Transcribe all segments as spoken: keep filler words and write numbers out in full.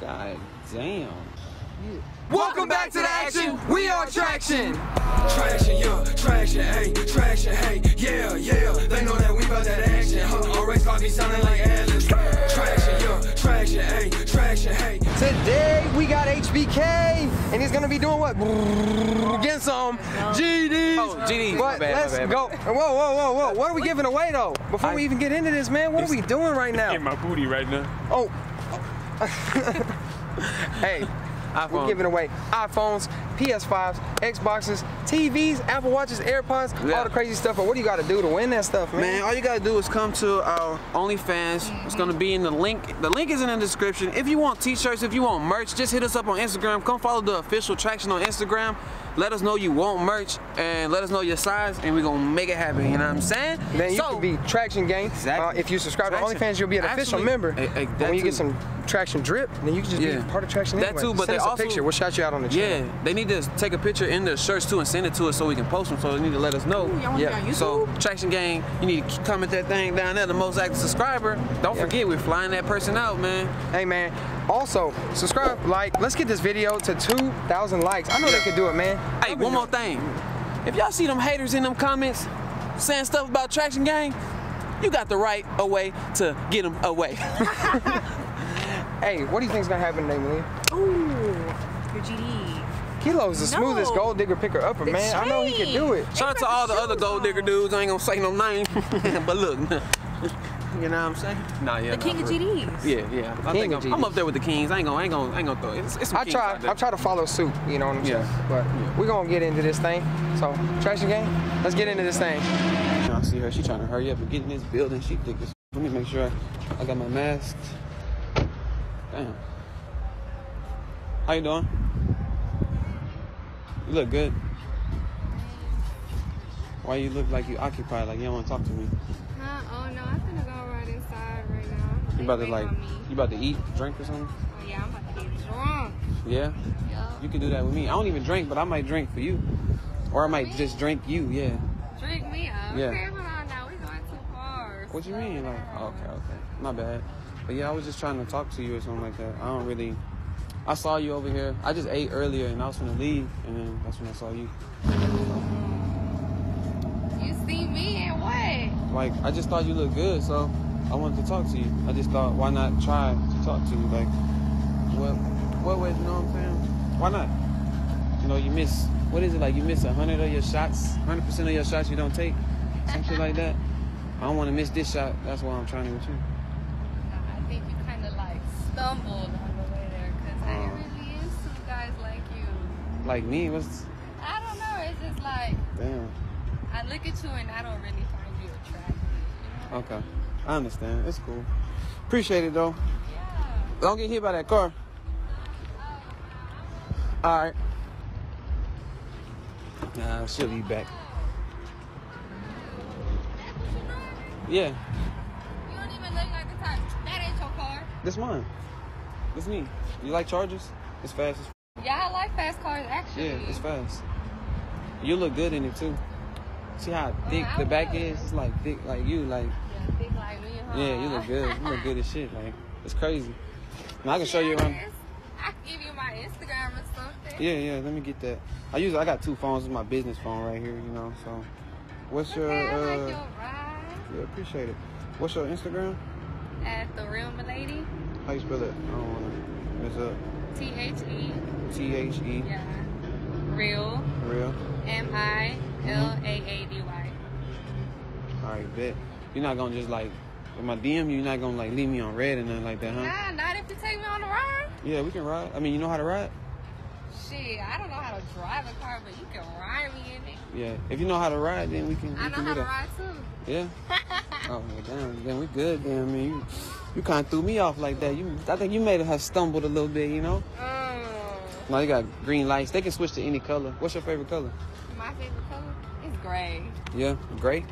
God damn. Yeah. Welcome back to the action. We are Traction. Traction, yeah, traction, hey, traction, hey, yeah, yeah. They know that we about that action, huh? Our race car be sounding like Alice. Traction, yeah, traction, hey, traction, hey. Today we got H B K, and he's gonna be doing what? Getting some G Ds. Oh, G Ds. But bad, let's bad, go. Whoa, whoa, whoa, whoa. What are we giving away though? Before I, we even get into this, man, what are we doing right now? Get my booty right now. Oh. Hey. iPhone. We're giving away iPhones, P S fives, Xboxes, T Vs, Apple Watches, AirPods, yeah. all the crazy stuff. But what do you got to do to win that stuff, man? Man, all you got to do is come to our OnlyFans. Mm-hmm. It's going to be in the link. The link is in the description. If you want t-shirts, if you want merch, just hit us up on Instagram. Come follow the official Traction on Instagram. Let us know you want merch and let us know your size, and we're going to make it happen. You know what I'm saying? Then you so, can be Traction gang. Exactly. Uh, if you subscribe Traction. to OnlyFans, you'll be an official Absolutely. member. A, a, when you too. get some Traction drip, then you can just yeah. be part of Traction anyway. That too, but send they us a also, picture. We'll shout you out on the channel. Yeah, they need to take a picture in their shirts too and send it to us so we can post them, so they need to let us know. Ooh, yeah. So, Traction gang, you need to comment that thing down there, the most active subscriber. Don't yeah. forget, we're flying that person out, man. Hey, man. Also, subscribe, like, let's get this video to two thousand likes. I know they can do it, man. Hey, one more thing. If y'all see them haters in them comments saying stuff about Traction gang, you got the right away to get them away. Hey, what do you think's gonna happen today, Malia? Ooh, your G D. Kilo's the no. smoothest gold digger picker-upper, man. Straight. I know he can do it. Shout out to all the other gold on. digger dudes. I ain't gonna say no name, but look. You know what I'm saying? Nah, yeah. The king of G Ds. Yeah, yeah. I think I'm, I'm up there with the kings. I ain't gonna, I ain't gonna, I ain't gonna throw it. It's, it's some I try, I try to follow suit. You know what I'm yeah. saying? But yeah. we're gonna get into this thing. So, Traction gang, let's get into this thing. You know, I see her. She trying to hurry up and get in this building. She thick as. Let me make sure I, I got my mask. Damn. How you doing? You look good. Why you look like you occupied? Like you don't want to talk to me? Huh? Oh no, I'm gonna go right inside right now. You about to like? You about to eat, drink, or something? Oh yeah, I'm about to get drunk. Yeah? Yo. You can do that with me. I don't even drink, but I might drink for you, or I might me? just drink you. Yeah. Drink me up. Yeah. Okay, hold on now. We going too far. What you so mean? Like? Oh, okay, okay. My bad. But yeah, I was just trying to talk to you or something like that. I don't really... I saw you over here. I just ate earlier and I was gonna leave, and then that's when I saw you. You see me and what? Like, I just thought you looked good, so I wanted to talk to you. I just thought, why not try to talk to you? Like, what, what way, you know what I'm saying? Why not? You know, you miss, what is it like? You miss a hundred of your shots, one hundred percent of your shots you don't take? Some shit like that. I don't wanna miss this shot. That's why I'm trying to with you. Stumbled on the way there because I ain't really into guys like you. Like me? What's... I don't know. It's just like... Damn. I look at you and I don't really find you attractive. You know? Okay. I understand. It's cool. Appreciate it, though. Yeah. Don't get hit by that car. Uh, All right. Nah, she'll be back. That's what you're doing? Yeah. You don't even look like the type. That ain't your car. That's mine. It's me. You like Chargers? It's fast as f. Yeah, I like fast cars, actually. Yeah, it's fast. You look good in it, too. See how thick well, the back would. is? It's like thick like you. like. Yeah, thick like me, huh? Yeah, you look good. You look good as shit. Like, it's crazy. And I can show yes. you around. I can give you my Instagram or something. Yeah, yeah, let me get that. I usually, I got two phones. It's my business phone right here, you know, so. What's okay, your... Uh, I like your ride. Yeah, appreciate it. What's your Instagram? At The Real Milady. How you spell it? I don't want to mess up. T H E. T H E. Yeah. Real. Real. M I L A A D Y. All right, bet. You're not gonna just like, if my D M, you're not gonna like leave me on red and nothing like that, huh? Nah, not if you take me on the ride. Yeah, we can ride. I mean, you know how to ride? Shit, I don't know how to drive a car, but you can ride me in it. Yeah, if you know how to ride, then we can. I we know can how to ride too. Yeah. Oh well, damn, damn, we good, damn, man. You, You kind of threw me off like that. You, I think you made her stumbled a little bit, you know? Oh. Now you got green lights. They can switch to any color. What's your favorite color? My favorite color is gray. Yeah, gray?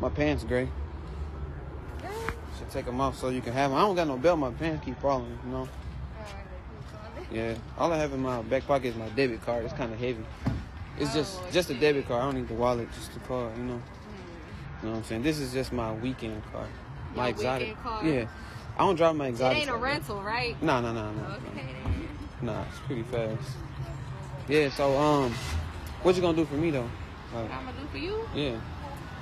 My pants gray. Gray? Should take them off so you can have them. I don't got no belt. My pants keep falling, you know? Yeah. All I have in my back pocket is my debit card. It's kind of heavy. It's oh, just, just a debit card. I don't need the wallet, just the card, you know? Mm. You know what I'm saying? This is just my weekend card. My Your exotic. Card. Yeah. I don't drive my Exotic. It ain't a rental, right? No, no, no, no. Okay. No, nah, it's pretty fast. Yeah. So, um, what you gonna do for me though? Like, what I'm gonna do for you? Yeah.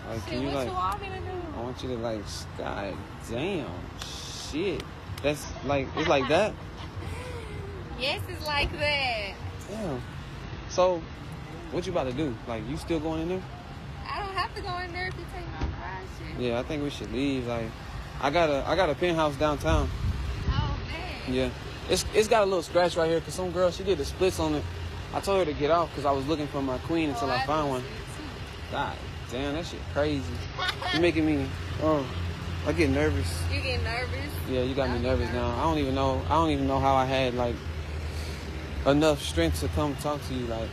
Like, shit, can you, what like, you want me to do? I want you to like, god damn, shit. That's like, it's like that. Yes, it's like that. Yeah. So, what you about to do? Like, you still going in there? I don't have to go in there if you take my ride, shit. Yeah, I think we should leave. Like, I got a, I got a penthouse downtown. Oh man. Yeah. It's it's got a little scratch right here because some girl, she did the splits on it. I told her to get off because I was looking for my queen until oh, I, I found one. God damn, that shit crazy. You're making me, oh, I get nervous. You get nervous? Yeah, you got me nervous, nervous now. I don't even know. I don't even know how I had like enough strength to come talk to you. Like,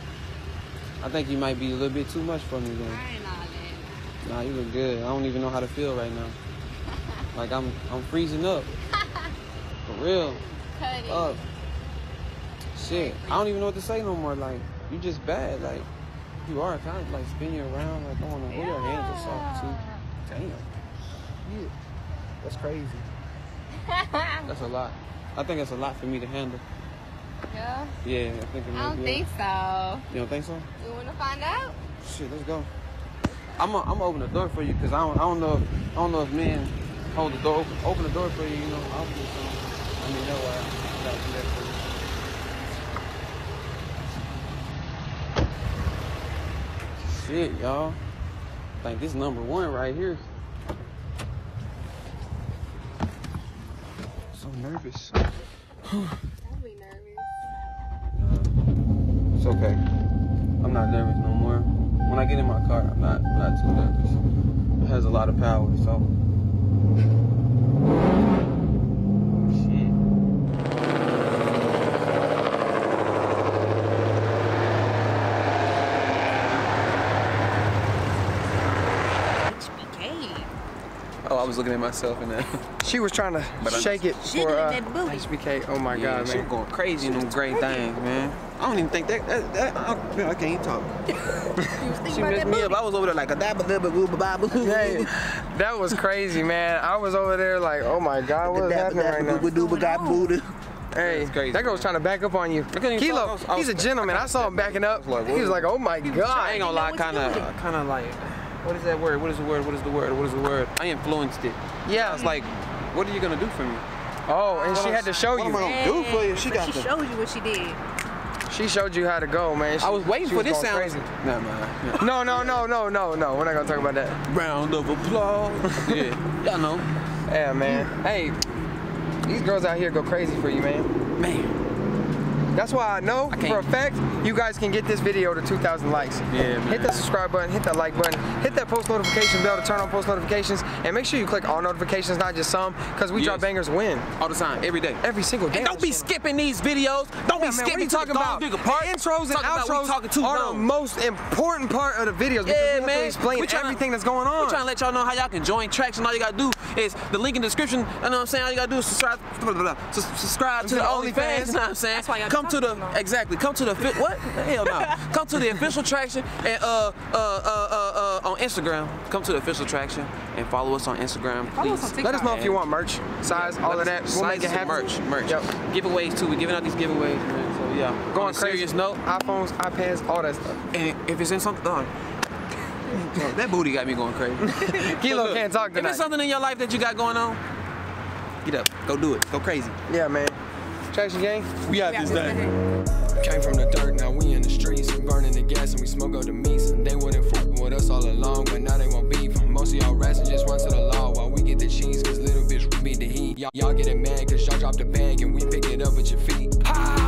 I think you might be a little bit too much for me then. I ain't all that. Nah, you look good. I don't even know how to feel right now. Like I'm, I'm freezing up. For real. Cutting. Up. Shit, I don't even know what to say no more. Like, you just bad. Like, you are kind of like spinning around. Like, I want to hold your hands or something too. Damn, shit. That's crazy. That's a lot. I think that's a lot for me to handle. Yeah. Yeah, I think it might I don't be think up. So. You don't think so? You want to find out? Shit, let's go. I'm gonna I'm open the door for you because I don't I don't know if, I don't know if men hold the door open, open the door for you. You know, I'll do something. I mean, no, uh, I gotta do that for you. Shit, y'all. I think this number one right here. I'm so nervous. I'll be nervous. Nah, it's okay. I'm not nervous no more. When I get in my car, I'm not, I'm not too nervous. It has a lot of power, so... Oh, I was looking at myself in that. She was trying to but shake it for uh, H B K. Oh my yeah, god, man. She going crazy in them gray things, man. I don't even think that. that, that I, I can't even talk. She messed me up. I was over there like a dab a dab a boo ba ba boo. That was crazy, man. I was over there like, oh my god, what's happening right now? Hey, crazy, that girl was trying to back up on you. Kilo, was, he's a gentleman. I, I saw him backing up. He was like, was like, oh my god. I ain't gonna lie, kind of, kind of like. What is that word? What is the word? What is the word? What is the word? I influenced it. Yeah. I was like, what are you gonna do for me? Oh, and what she had to show what you. What am I gonna do for you? She got. She showed you what she did. She showed you how to go, man. She, I was waiting for was this sound. Crazy. Nah, man. No, no, no, no, no, no. We're not gonna talk about that. Round of applause. Yeah. Y'all know. Yeah, man. Hey, these girls out here go crazy for you, man. Man. That's why I know I for a fact you guys can get this video to two thousand likes. Yeah, man. Hit that subscribe button, hit that like button, hit that post notification bell to turn on post notifications, and make sure you click all notifications, not just some, because we yes. drop bangers when? All the time, every day. Every single day. And don't be channel. skipping these videos. Don't yeah, be man, skipping. What are you talking about? The intros and outros are the most important part of the videos. Yeah, man. We explain everything to, that's going on. We're trying to let y'all know how y'all can join tracks, and all you gotta do is the link in the description. You know what I'm saying? All you gotta do is subscribe, blah, blah, blah, subscribe to the OnlyFans. You know what I'm saying? That's why y'all come to the no. exactly come to the what the hell no come to the official traction and uh, uh uh uh uh on Instagram come to the official traction and follow us on Instagram, please. Us on let us know if you want merch size, all of that. We'll make it happen. Merch, merch, yep. Giveaways too. We're giving out these giveaways, man. So yeah, going on a crazy. Serious note, iPhones, iPads, all that stuff. And if it's in something done. Oh, that booty got me going crazy. Kilo can't talk tonight. If it's something in your life that you got going on, get up, go do it, go crazy. Yeah, man. Traction gang, we out this day. Came from the dirt, now we in the streets. We burning the gas and we smoke up the meats. They wouldn't fucking with us all along, but now they won't beef. Most of y'all rats and just run to the law while we get the cheese, cause little bitch we beat the heat. Y'all get it mad, cause y'all drop the bag and we pick it up with your feet. Ha!